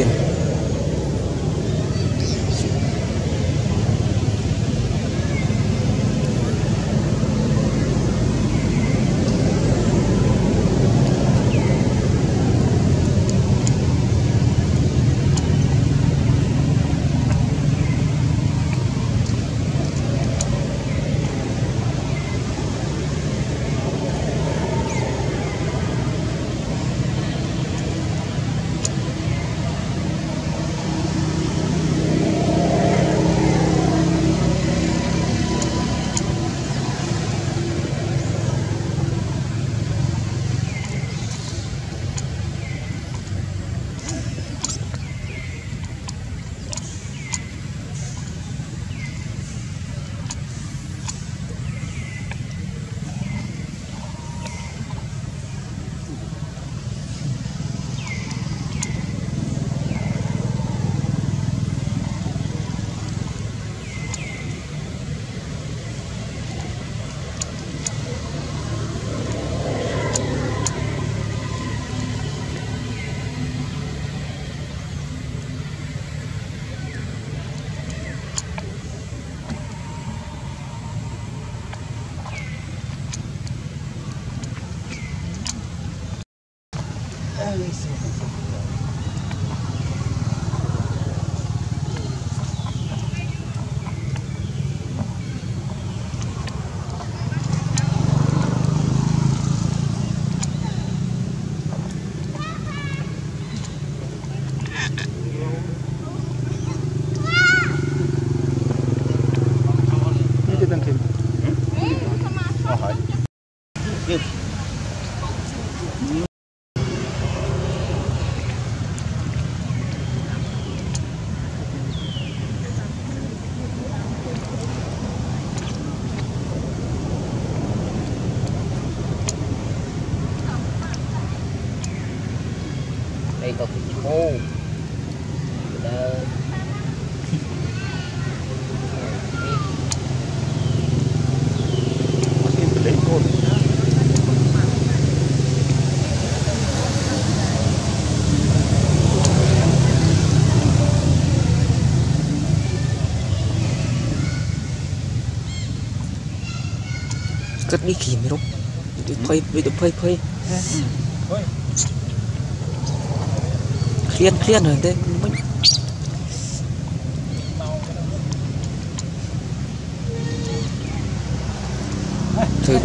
tiên. Cất đi kìm rồi, đi phơi, khuyên rồi đấy, thử.